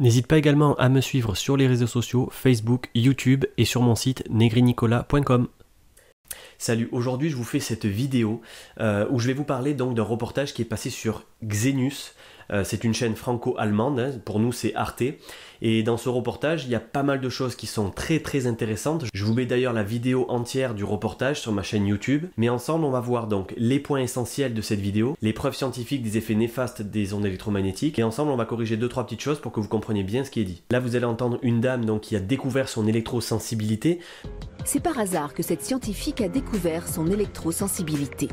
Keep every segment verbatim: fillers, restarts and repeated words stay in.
N'hésite pas également à me suivre sur les réseaux sociaux, Facebook, YouTube et sur mon site negri nicolas point com. Salut, aujourd'hui je vous fais cette vidéo euh, où je vais vous parler donc d'un reportage qui est passé sur Xenius. Euh, c'est une chaîne franco-allemande, hein, pour nous c'est Arte. Et dans ce reportage, il y a pas mal de choses qui sont très très intéressantes. Je vous mets d'ailleurs la vidéo entière du reportage sur ma chaîne YouTube. Mais ensemble, on va voir donc les points essentiels de cette vidéo, les preuves scientifiques des effets néfastes des ondes électromagnétiques. Et ensemble, on va corriger deux trois petites choses pour que vous compreniez bien ce qui est dit. Là, vous allez entendre une dame donc, qui a découvert son électrosensibilité. C'est par hasard que cette scientifique a découvert son électrosensibilité.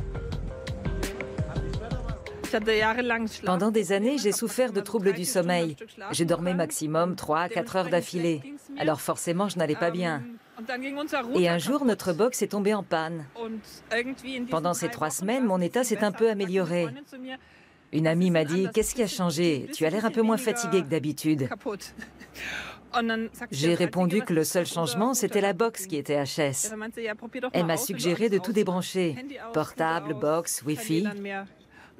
Pendant des années, j'ai souffert de troubles du sommeil. Je dormais maximum trois à quatre heures d'affilée. Alors forcément, je n'allais pas bien. Et un jour, notre box est tombée en panne. Pendant ces trois semaines, mon état s'est un peu amélioré. Une amie m'a dit « Qu'est-ce qui a changé? Tu as l'air un peu moins fatigué que d'habitude. » J'ai répondu que le seul changement, c'était la box qui était H S. Elle m'a suggéré de tout débrancher. Portable, box, Wi-Fi.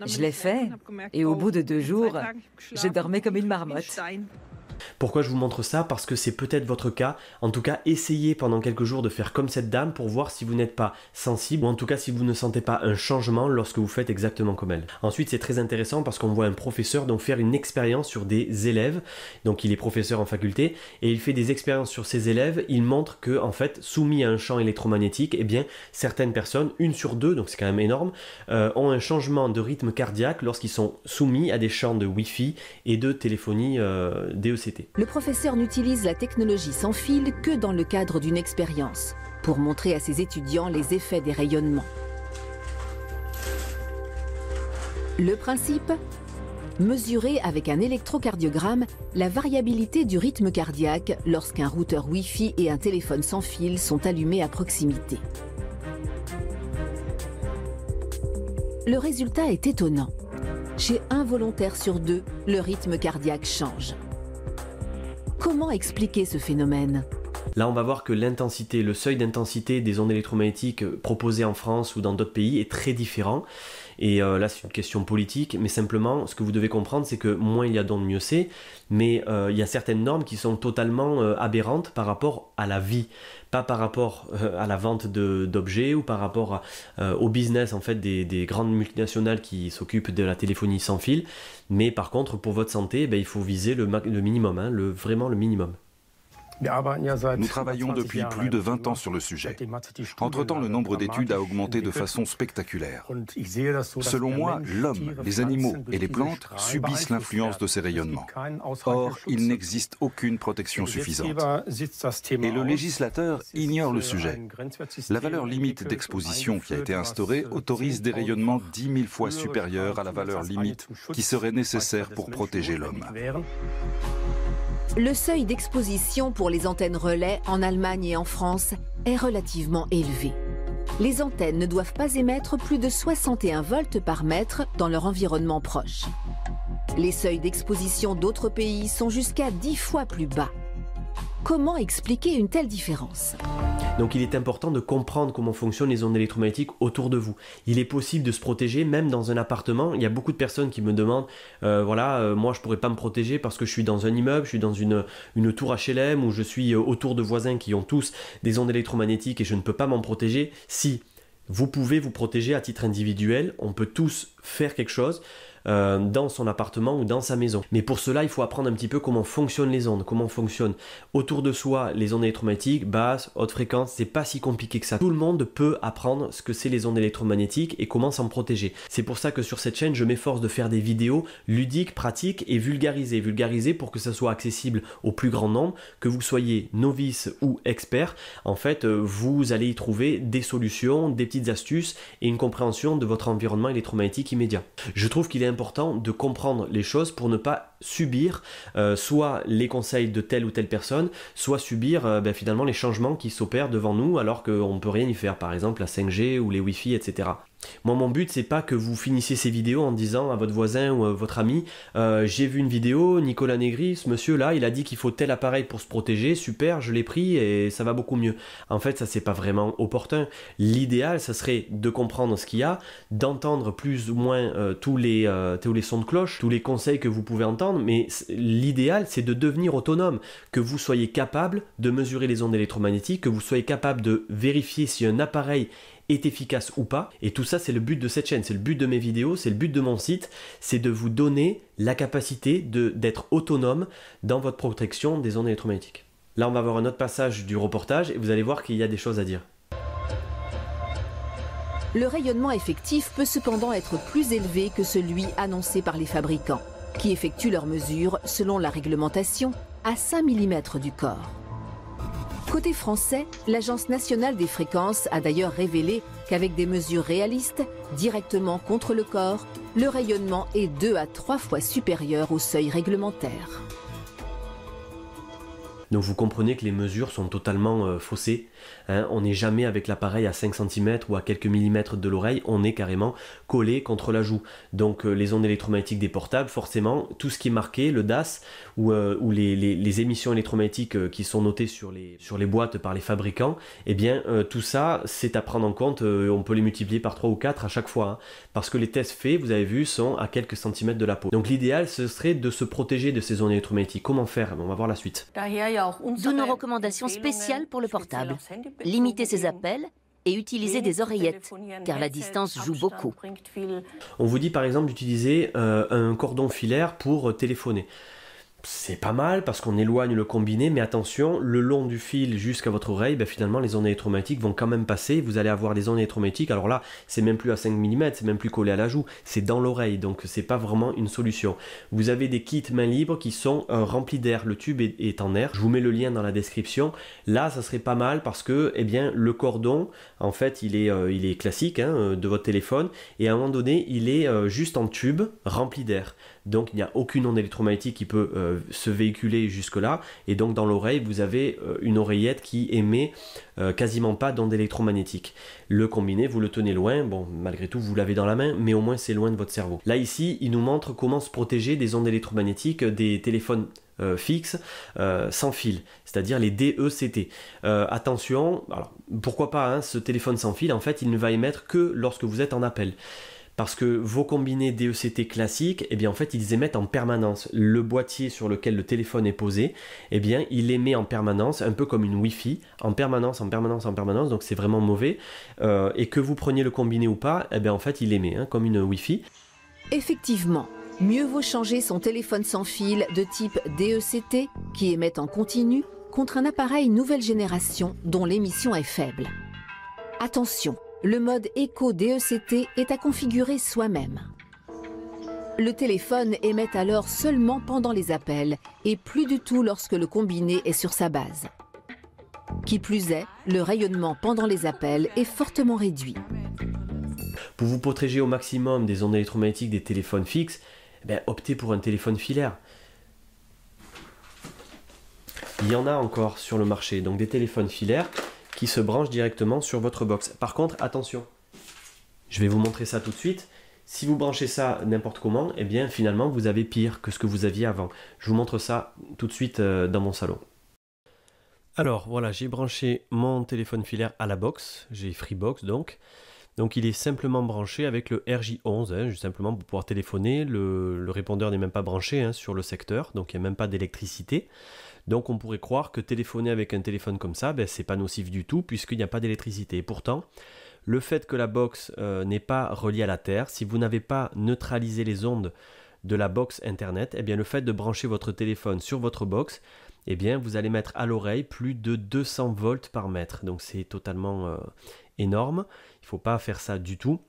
Je l'ai fait, et au bout de deux jours, je dormais comme une marmotte. Pourquoi je vous montre ça? Parce que c'est peut-être votre cas. En tout cas, essayez pendant quelques jours de faire comme cette dame pour voir si vous n'êtes pas sensible, ou en tout cas si vous ne sentez pas un changement lorsque vous faites exactement comme elle. Ensuite, c'est très intéressant parce qu'on voit un professeur donc faire une expérience sur des élèves. Donc il est professeur en faculté, et il fait des expériences sur ses élèves. Il montre que, en fait, soumis à un champ électromagnétique, eh bien, certaines personnes, une sur deux, donc c'est quand même énorme, euh, ont un changement de rythme cardiaque lorsqu'ils sont soumis à des champs de Wi-Fi et de téléphonie euh, D E C T. Le professeur n'utilise la technologie sans fil que dans le cadre d'une expérience, pour montrer à ses étudiants les effets des rayonnements. Le principe? Mesurer avec un électrocardiogramme la variabilité du rythme cardiaque lorsqu'un routeur Wi-Fi et un téléphone sans fil sont allumés à proximité. Le résultat est étonnant. Chez un volontaire sur deux, le rythme cardiaque change. Comment expliquer ce phénomène? Là, on va voir que l'intensité, le seuil d'intensité des ondes électromagnétiques proposées en France ou dans d'autres pays est très différent. Et euh, là, c'est une question politique, mais simplement, ce que vous devez comprendre, c'est que moins il y a d'ondes, mieux c'est. Mais euh, il y a certaines normes qui sont totalement euh, aberrantes par rapport à la vie, pas par rapport euh, à la vente d'objets ou par rapport à, euh, au business en fait des, des grandes multinationales qui s'occupent de la téléphonie sans fil. Mais par contre, pour votre santé, eh bien, il faut viser le, le minimum, hein, le, vraiment le minimum. Nous travaillons depuis plus de vingt ans sur le sujet. Entre-temps, le nombre d'études a augmenté de façon spectaculaire. Selon moi, l'homme, les animaux et les plantes subissent l'influence de ces rayonnements. Or, il n'existe aucune protection suffisante. Et le législateur ignore le sujet. La valeur limite d'exposition qui a été instaurée autorise des rayonnements dix mille fois supérieurs à la valeur limite qui serait nécessaire pour protéger l'homme. Le seuil d'exposition pour les antennes relais en Allemagne et en France est relativement élevé. Les antennes ne doivent pas émettre plus de soixante et un volts par mètre dans leur environnement proche. Les seuils d'exposition d'autres pays sont jusqu'à dix fois plus bas. Comment expliquer une telle différence? Donc il est important de comprendre comment fonctionnent les ondes électromagnétiques autour de vous. Il est possible de se protéger même dans un appartement. Il y a beaucoup de personnes qui me demandent euh, « voilà, euh, moi je pourrais pas me protéger parce que je suis dans un immeuble, je suis dans une, une tour H L M ou je suis euh, autour de voisins qui ont tous des ondes électromagnétiques et je ne peux pas m'en protéger ». Si vous pouvez vous protéger à titre individuel, on peut tous faire quelque chose. Euh, dans son appartement ou dans sa maison. Mais pour cela, il faut apprendre un petit peu comment fonctionnent les ondes, comment fonctionnent autour de soi les ondes électromagnétiques, basses, hautes fréquences, c'est pas si compliqué que ça. Tout le monde peut apprendre ce que c'est les ondes électromagnétiques et comment s'en protéger. C'est pour ça que sur cette chaîne, je m'efforce de faire des vidéos ludiques, pratiques et vulgarisées. Vulgarisées pour que ça soit accessible au plus grand nombre, que vous soyez novice ou expert. En fait, vous allez y trouver des solutions, des petites astuces et une compréhension de votre environnement électromagnétique immédiat. Je trouve qu'il est important de comprendre les choses pour ne pas subir euh, soit les conseils de telle ou telle personne, soit subir euh, ben, finalement les changements qui s'opèrent devant nous alors qu'on ne peut rien y faire, par exemple la cinq G ou les Wi-Fi, et cetera. Moi, mon but, c'est pas que vous finissiez ces vidéos en disant à votre voisin ou à votre ami euh, « J'ai vu une vidéo, Nicolas Negri, ce monsieur-là, il a dit qu'il faut tel appareil pour se protéger, super, je l'ai pris et ça va beaucoup mieux. » En fait, ça, c'est pas vraiment opportun. L'idéal, ça serait de comprendre ce qu'il y a, d'entendre plus ou moins euh, tous, les, euh, tous les sons de cloche, tous les conseils que vous pouvez entendre, mais l'idéal, c'est de devenir autonome, que vous soyez capable de mesurer les ondes électromagnétiques, que vous soyez capable de vérifier si un appareil est efficace ou pas, et tout ça c'est le but de cette chaîne, c'est le but de mes vidéos, c'est le but de mon site, c'est de vous donner la capacité d'être autonome dans votre protection des ondes électromagnétiques. Là on va voir un autre passage du reportage et vous allez voir qu'il y a des choses à dire. Le rayonnement effectif peut cependant être plus élevé que celui annoncé par les fabricants, qui effectuent leurs mesures selon la réglementation à cinq millimètres du corps. Côté français, l'Agence nationale des fréquences a d'ailleurs révélé qu'avec des mesures réalistes, directement contre le corps, le rayonnement est deux à trois fois supérieur au seuil réglementaire. Donc vous comprenez que les mesures sont totalement euh, faussées. Hein, on n'est jamais avec l'appareil à cinq centimètres ou à quelques millimètres de l'oreille, on est carrément collé contre la joue. Donc euh, les ondes électromagnétiques des portables, forcément, tout ce qui est marqué, le D A S ou, euh, ou les, les, les émissions électromagnétiques euh, qui sont notées sur les, sur les boîtes par les fabricants, eh bien euh, tout ça c'est à prendre en compte, euh, on peut les multiplier par trois ou quatre à chaque fois. Hein, parce que les tests faits, vous avez vu, sont à quelques centimètres de la peau. Donc l'idéal ce serait de se protéger de ces ondes électromagnétiques. Comment faire? On va voir la suite. D'où nos recommandations spéciales pour le portable. Limiter ses appels et utiliser des oreillettes, car la distance joue beaucoup. On vous dit par exemple d'utiliser euh, un cordon filaire pour téléphoner. C'est pas mal parce qu'on éloigne le combiné, mais attention, le long du fil jusqu'à votre oreille, ben finalement les ondes électromagnétiques vont quand même passer, vous allez avoir des ondes électromagnétiques, alors là c'est même plus à cinq millimètres, c'est même plus collé à la joue, c'est dans l'oreille, donc c'est pas vraiment une solution. Vous avez des kits main libre qui sont euh, remplis d'air, le tube est, est en air, je vous mets le lien dans la description. Là ça serait pas mal parce que eh bien, le cordon en fait il est, euh, il est classique hein, de votre téléphone, et à un moment donné il est euh, juste en tube rempli d'air. Donc il n'y a aucune onde électromagnétique qui peut euh, se véhiculer jusque là, et donc dans l'oreille vous avez euh, une oreillette qui émet euh, quasiment pas d'onde électromagnétique. Le combiné vous le tenez loin, bon malgré tout vous l'avez dans la main, mais au moins c'est loin de votre cerveau. Là ici il nous montre comment se protéger des ondes électromagnétiques des téléphones Euh, fixe euh, sans fil, c'est-à-dire les D E C T. Euh, attention, alors, pourquoi pas hein, ce téléphone sans fil, en fait il ne va émettre que lorsque vous êtes en appel. Parce que vos combinés D E C T classiques, eh bien en fait ils émettent en permanence. Le boîtier sur lequel le téléphone est posé, eh bien il émet en permanence, un peu comme une Wi-Fi, en permanence, en permanence, en permanence, donc c'est vraiment mauvais. Euh, et que vous preniez le combiné ou pas, eh bien en fait il émet, hein, comme une Wi-Fi. Effectivement. Mieux vaut changer son téléphone sans fil de type D E C T, qui émet en continu, contre un appareil nouvelle génération dont l'émission est faible. Attention, le mode éco D E C T est à configurer soi-même. Le téléphone émet alors seulement pendant les appels et plus du tout lorsque le combiné est sur sa base. Qui plus est, le rayonnement pendant les appels est fortement réduit. Pour vous protéger au maximum des ondes électromagnétiques des téléphones fixes, ben, optez pour un téléphone filaire. Il y en a encore sur le marché, donc des téléphones filaires qui se branchent directement sur votre box. Par contre, attention, je vais vous montrer ça tout de suite. Si vous branchez ça n'importe comment, eh bien finalement vous avez pire que ce que vous aviez avant. Je vous montre ça tout de suite euh, dans mon salon. Alors voilà, j'ai branché mon téléphone filaire à la box, j'ai Freebox donc. Donc il est simplement branché avec le R J onze, hein, juste simplement pour pouvoir téléphoner. Le, le répondeur n'est même pas branché hein, sur le secteur, donc il n'y a même pas d'électricité. Donc on pourrait croire que téléphoner avec un téléphone comme ça, ben, c'est pas nocif du tout puisqu'il n'y a pas d'électricité. Et pourtant, le fait que la box euh, n'est pas reliée à la Terre, si vous n'avez pas neutralisé les ondes de la box internet, eh bien le fait de brancher votre téléphone sur votre box, eh bien vous allez mettre à l'oreille plus de deux cents volts par mètre. Donc c'est totalement euh, énorme. Il ne faut pas faire ça du tout.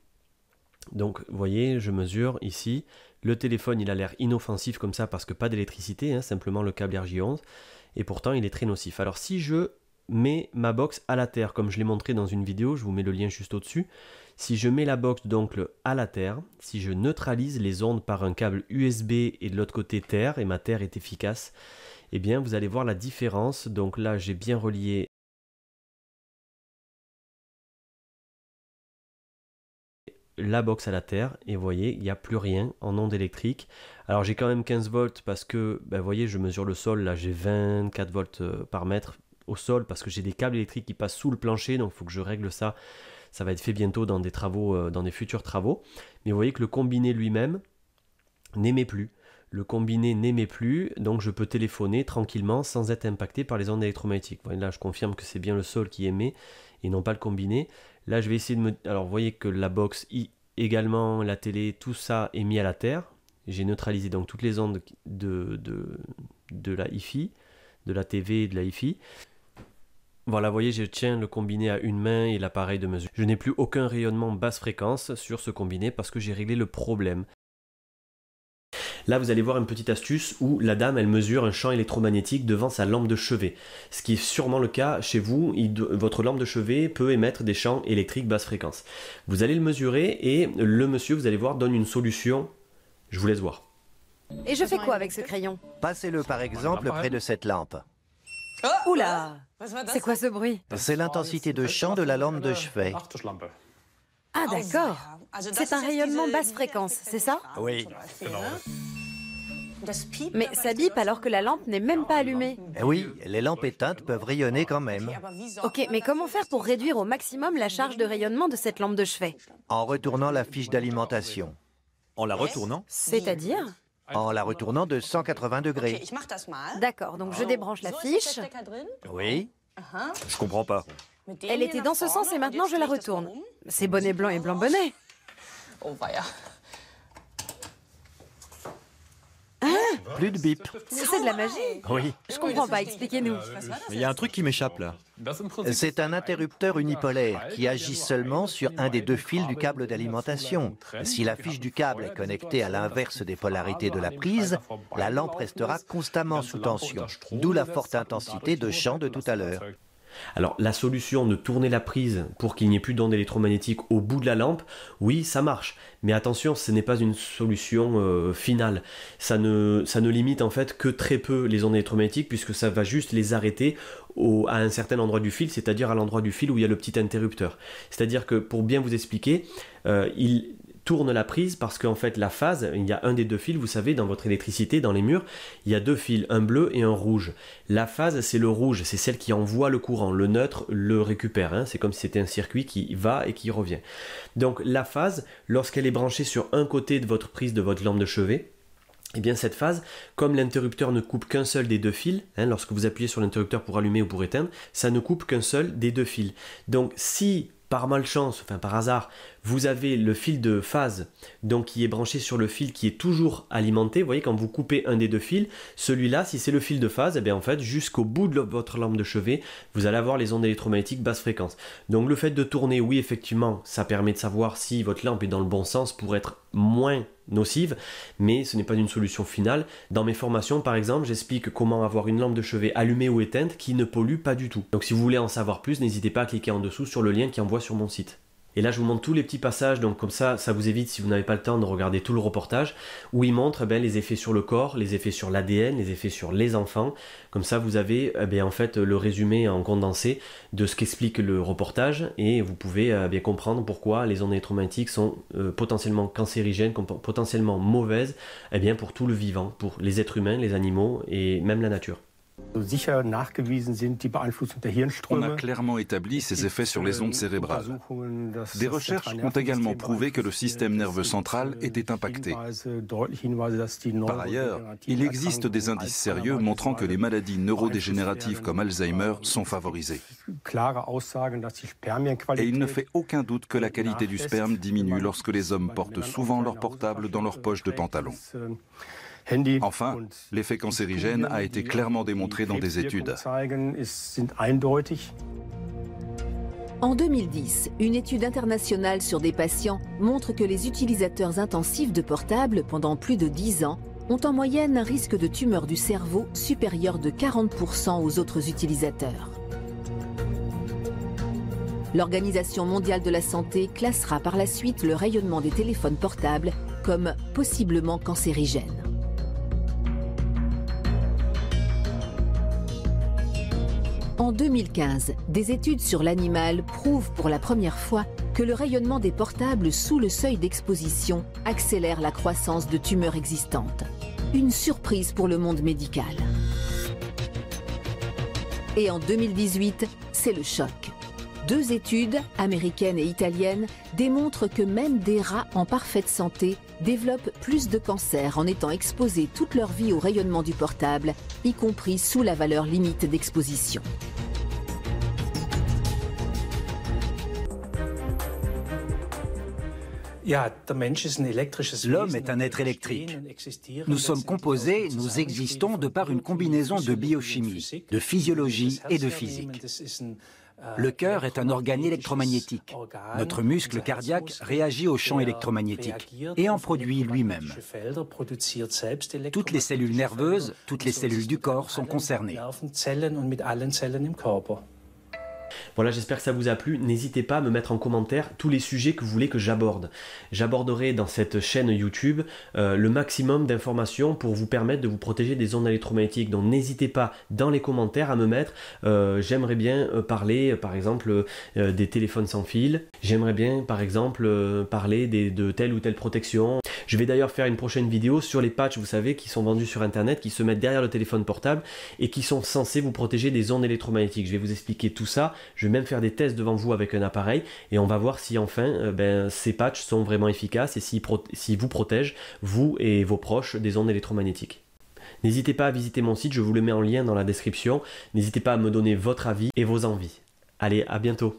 Donc vous voyez, je mesure ici, le téléphone il a l'air inoffensif comme ça parce que pas d'électricité, hein, simplement le câble R J onze, et pourtant il est très nocif. Alors si je mets ma box à la terre, comme je l'ai montré dans une vidéo, je vous mets le lien juste au-dessus, si je mets la box donc à la terre, si je neutralise les ondes par un câble U S B et de l'autre côté terre, et ma terre est efficace, et eh bien vous allez voir la différence. Donc là j'ai bien relié la box à la terre et vous voyez, il n'y a plus rien en onde électrique. Alors j'ai quand même quinze volts parce que, ben, vous voyez, je mesure le sol, là j'ai vingt-quatre volts par mètre au sol parce que j'ai des câbles électriques qui passent sous le plancher, donc il faut que je règle ça. Ça va être fait bientôt dans des travaux, dans des futurs travaux. Mais vous voyez que le combiné lui-même n'émet plus. Le combiné n'émet plus, donc je peux téléphoner tranquillement sans être impacté par les ondes électromagnétiques. Là, je confirme que c'est bien le sol qui émet et non pas le combiné. Là, je vais essayer de me... Alors, vous voyez que la box, également la télé, tout ça est mis à la terre. J'ai neutralisé donc toutes les ondes de, de, de la hi-fi, de la T V et de la hi-fi. Voilà, vous voyez, je tiens le combiné à une main et l'appareil de mesure. Je n'ai plus aucun rayonnement basse fréquence sur ce combiné parce que j'ai réglé le problème. Là, vous allez voir une petite astuce où la dame, elle mesure un champ électromagnétique devant sa lampe de chevet. Ce qui est sûrement le cas chez vous, il, votre lampe de chevet peut émettre des champs électriques basse fréquence. Vous allez le mesurer et le monsieur, vous allez voir, donne une solution. Je vous laisse voir. Et je fais quoi avec ce crayon? Passez-le par exemple près de cette lampe. Oh, oula! C'est quoi ce bruit? C'est l'intensité de champ de la lampe de chevet. Ah d'accord, c'est un rayonnement basse fréquence, c'est ça? Oui. Mais ça bip alors que la lampe n'est même pas allumée. Oui, les lampes éteintes peuvent rayonner quand même. Ok, mais comment faire pour réduire au maximum la charge de rayonnement de cette lampe de chevet? En retournant la fiche d'alimentation. En la retournant? C'est-à-dire? En la retournant de cent quatre-vingts degrés. D'accord, donc je débranche la fiche. Oui. Je comprends pas. Elle était dans ce sens et maintenant je la retourne. C'est bonnet blanc et blanc bonnet. Ah, plus de bip. C'est de la magie. Oui. Je comprends pas, expliquez-nous. Il y a un truc qui m'échappe là. C'est un interrupteur unipolaire qui agit seulement sur un des deux fils du câble d'alimentation. Si la fiche du câble est connectée à l'inverse des polarités de la prise, la lampe restera constamment sous tension, d'où la forte intensité de champ de tout à l'heure. Alors la solution de tourner la prise pour qu'il n'y ait plus d'ondes électromagnétiques au bout de la lampe, oui ça marche, mais attention, ce n'est pas une solution euh, finale, ça ne, ça ne limite en fait que très peu les ondes électromagnétiques puisque ça va juste les arrêter au, à un certain endroit du fil, c'est-à-dire à, à l'endroit du fil où il y a le petit interrupteur. C'est-à-dire que pour bien vous expliquer, euh, il... tourne la prise parce qu'en fait la phase, il y a un des deux fils, vous savez, dans votre électricité, dans les murs, il y a deux fils, un bleu et un rouge. La phase, c'est le rouge, c'est celle qui envoie le courant, le neutre le récupère, hein. C'est comme si c'était un circuit qui va et qui revient. Donc la phase, lorsqu'elle est branchée sur un côté de votre prise de votre lampe de chevet, et eh bien cette phase, comme l'interrupteur ne coupe qu'un seul des deux fils, hein, lorsque vous appuyez sur l'interrupteur pour allumer ou pour éteindre, ça ne coupe qu'un seul des deux fils. Donc si par malchance, enfin par hasard, vous avez le fil de phase donc qui est branché sur le fil qui est toujours alimenté. Vous voyez, quand vous coupez un des deux fils, celui-là, si c'est le fil de phase, eh bien en fait, jusqu'au bout de votre lampe de chevet, vous allez avoir les ondes électromagnétiques basse fréquence. Donc le fait de tourner, oui, effectivement, ça permet de savoir si votre lampe est dans le bon sens pour être moins nocive, mais ce n'est pas une solution finale. Dans mes formations, par exemple, j'explique comment avoir une lampe de chevet allumée ou éteinte qui ne pollue pas du tout. Donc si vous voulez en savoir plus, n'hésitez pas à cliquer en dessous sur le lien qui envoie sur mon site. Et là, je vous montre tous les petits passages, donc comme ça, ça vous évite, si vous n'avez pas le temps, de regarder tout le reportage, où il montre eh bien, les effets sur le corps, les effets sur l'A D N, les effets sur les enfants. Comme ça, vous avez eh bien, en fait, le résumé en condensé de ce qu'explique le reportage, et vous pouvez eh bien, comprendre pourquoi les ondes électromagnétiques sont euh, potentiellement cancérigènes, potentiellement mauvaises eh bien, pour tout le vivant, pour les êtres humains, les animaux et même la nature. On a clairement établi ces effets sur les ondes cérébrales. Des recherches ont également prouvé que le système nerveux central était impacté. Par ailleurs, il existe des indices sérieux montrant que les maladies neurodégénératives comme Alzheimer sont favorisées. Et il ne fait aucun doute que la qualité du sperme diminue lorsque les hommes portent souvent leur portable dans leur poche de pantalon. Enfin, l'effet cancérigène a été clairement démontré dans des études. En deux mille dix, une étude internationale sur des patients montre que les utilisateurs intensifs de portables pendant plus de dix ans ont en moyenne un risque de tumeur du cerveau supérieur de quarante pour cent aux autres utilisateurs. L'Organisation mondiale de la santé classera par la suite le rayonnement des téléphones portables comme possiblement cancérigène. En deux mille quinze, des études sur l'animal prouvent pour la première fois que le rayonnement des portables sous le seuil d'exposition accélère la croissance de tumeurs existantes. Une surprise pour le monde médical. Et en deux mille dix-huit, c'est le choc. Deux études, américaines et italiennes, démontrent que même des rats en parfaite santé développent plus de cancers en étant exposés toute leur vie au rayonnement du portable, y compris sous la valeur limite d'exposition. L'homme est un être électrique. Nous sommes composés, nous existons de par une combinaison de biochimie, de physiologie et de physique. Le cœur est un organe électromagnétique. Notre muscle cardiaque réagit au champ électromagnétique et en produit lui-même. Toutes les cellules nerveuses, toutes les cellules du corps sont concernées. Voilà, j'espère que ça vous a plu. N'hésitez pas à me mettre en commentaire tous les sujets que vous voulez que j'aborde. J'aborderai dans cette chaîne YouTube euh, le maximum d'informations pour vous permettre de vous protéger des ondes électromagnétiques. Donc n'hésitez pas dans les commentaires à me mettre. Euh, j'aimerais bien euh, parler, par exemple, euh, des téléphones sans fil. J'aimerais bien, par exemple, euh, parler des, de telle ou telle protection. Je vais d'ailleurs faire une prochaine vidéo sur les patchs, vous savez, qui sont vendus sur Internet, qui se mettent derrière le téléphone portable et qui sont censés vous protéger des ondes électromagnétiques. Je vais vous expliquer tout ça. Je vais même faire des tests devant vous avec un appareil et on va voir si enfin euh, ben, ces patchs sont vraiment efficaces et s'ils pro- s'ils vous protègent, vous et vos proches, des ondes électromagnétiques. N'hésitez pas à visiter mon site, je vous le mets en lien dans la description. N'hésitez pas à me donner votre avis et vos envies. Allez, à bientôt.